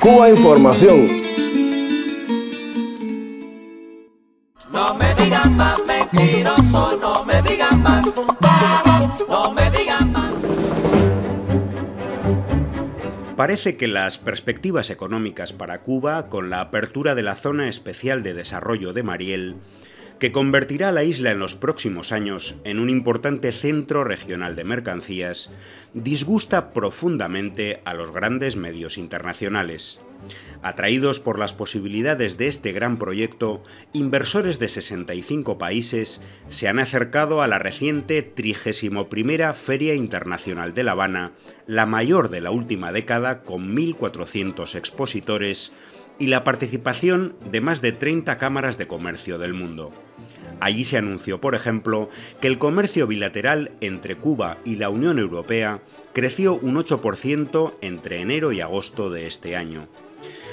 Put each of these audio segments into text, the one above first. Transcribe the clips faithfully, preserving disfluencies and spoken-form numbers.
Cuba Información. No me digan más mentiroso, no me digan más tumbado, no me digan más. Parece que las perspectivas económicas para Cuba, con la apertura de la Zona Especial de Desarrollo de Mariel, que convertirá a la isla en los próximos años en un importante centro regional de mercancías, disgusta profundamente a los grandes medios internacionales. Atraídos por las posibilidades de este gran proyecto, inversores de sesenta y cinco países se han acercado a la reciente trigésima primera Feria Internacional de La Habana, la mayor de la última década con mil cuatrocientos expositores, y la participación de más de treinta cámaras de comercio del mundo. Allí se anunció, por ejemplo, que el comercio bilateral entre Cuba y la Unión Europea creció un ocho por ciento entre enero y agosto de este año.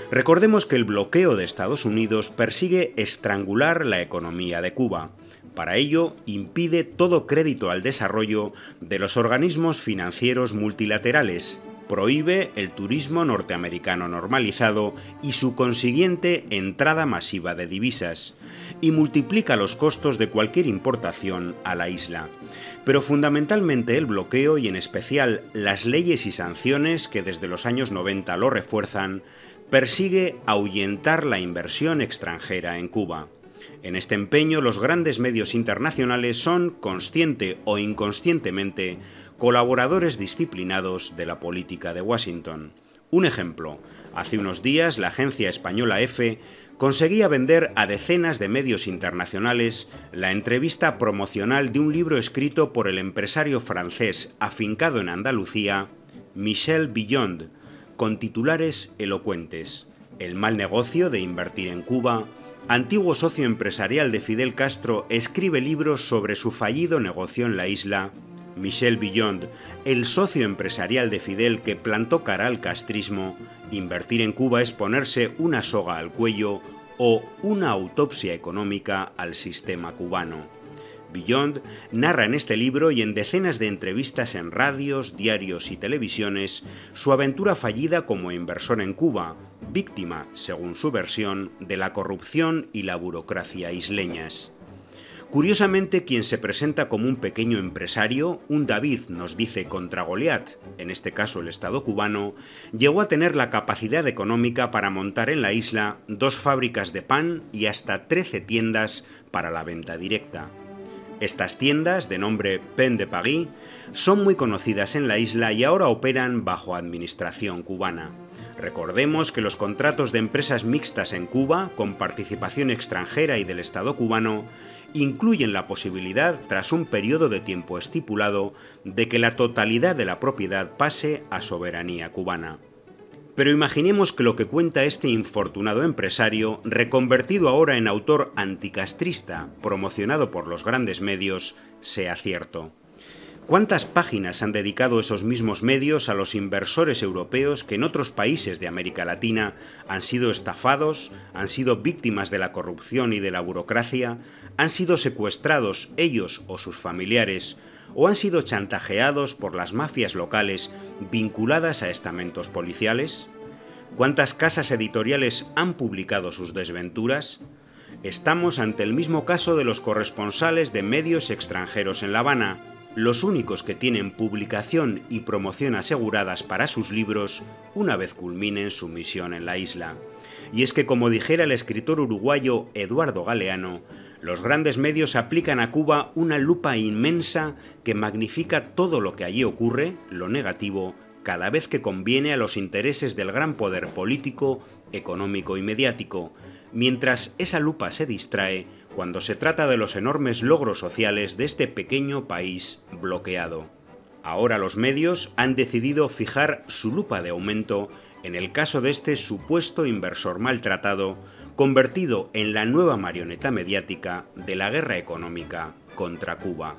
Recordemos que el bloqueo de Estados Unidos persigue estrangular la economía de Cuba. Para ello, impide todo crédito al desarrollo de los organismos financieros multilaterales, prohíbe el turismo norteamericano normalizado y su consiguiente entrada masiva de divisas, y multiplica los costos de cualquier importación a la isla. Pero fundamentalmente el bloqueo y en especial las leyes y sanciones que desde los años noventa lo refuerzan, persigue ahuyentar la inversión extranjera en Cuba. En este empeño, los grandes medios internacionales son, consciente o inconscientemente, colaboradores disciplinados de la política de Washington. Un ejemplo, hace unos días la agencia española EFE conseguía vender a decenas de medios internacionales la entrevista promocional de un libro escrito por el empresario francés afincado en Andalucía, Michel Villand, con titulares elocuentes: El mal negocio de invertir en Cuba. Antiguo socio empresarial de Fidel Castro escribe libros sobre su fallido negocio en la isla. Michel Villand, el socio empresarial de Fidel que plantó cara al castrismo. Invertir en Cuba es ponerse una soga al cuello o una autopsia económica al sistema cubano. Villand narra en este libro y en decenas de entrevistas en radios, diarios y televisiones su aventura fallida como inversor en Cuba, víctima, según su versión, de la corrupción y la burocracia isleñas. Curiosamente, quien se presenta como un pequeño empresario, un David, nos dice, contra Goliat, en este caso el Estado cubano, llegó a tener la capacidad económica para montar en la isla dos fábricas de pan y hasta trece tiendas para la venta directa. Estas tiendas, de nombre Pen de Paguin, son muy conocidas en la isla y ahora operan bajo administración cubana. Recordemos que los contratos de empresas mixtas en Cuba, con participación extranjera y del Estado cubano, incluyen la posibilidad, tras un periodo de tiempo estipulado, de que la totalidad de la propiedad pase a soberanía cubana. Pero imaginemos que lo que cuenta este infortunado empresario, reconvertido ahora en autor anticastrista, promocionado por los grandes medios, sea cierto. ¿Cuántas páginas han dedicado esos mismos medios a los inversores europeos que en otros países de América Latina han sido estafados, han sido víctimas de la corrupción y de la burocracia, han sido secuestrados ellos o sus familiares, o han sido chantajeados por las mafias locales vinculadas a estamentos policiales? ¿Cuántas casas editoriales han publicado sus desventuras? Estamos ante el mismo caso de los corresponsales de medios extranjeros en La Habana, los únicos que tienen publicación y promoción aseguradas para sus libros una vez culminen su misión en la isla. Y es que, como dijera el escritor uruguayo Eduardo Galeano, los grandes medios aplican a Cuba una lupa inmensa que magnifica todo lo que allí ocurre, lo negativo, cada vez que conviene a los intereses del gran poder político, económico y mediático, mientras esa lupa se distrae cuando se trata de los enormes logros sociales de este pequeño país bloqueado. Ahora los medios han decidido fijar su lupa de aumento en el caso de este supuesto inversor maltratado, convertido en la nueva marioneta mediática de la guerra económica contra Cuba.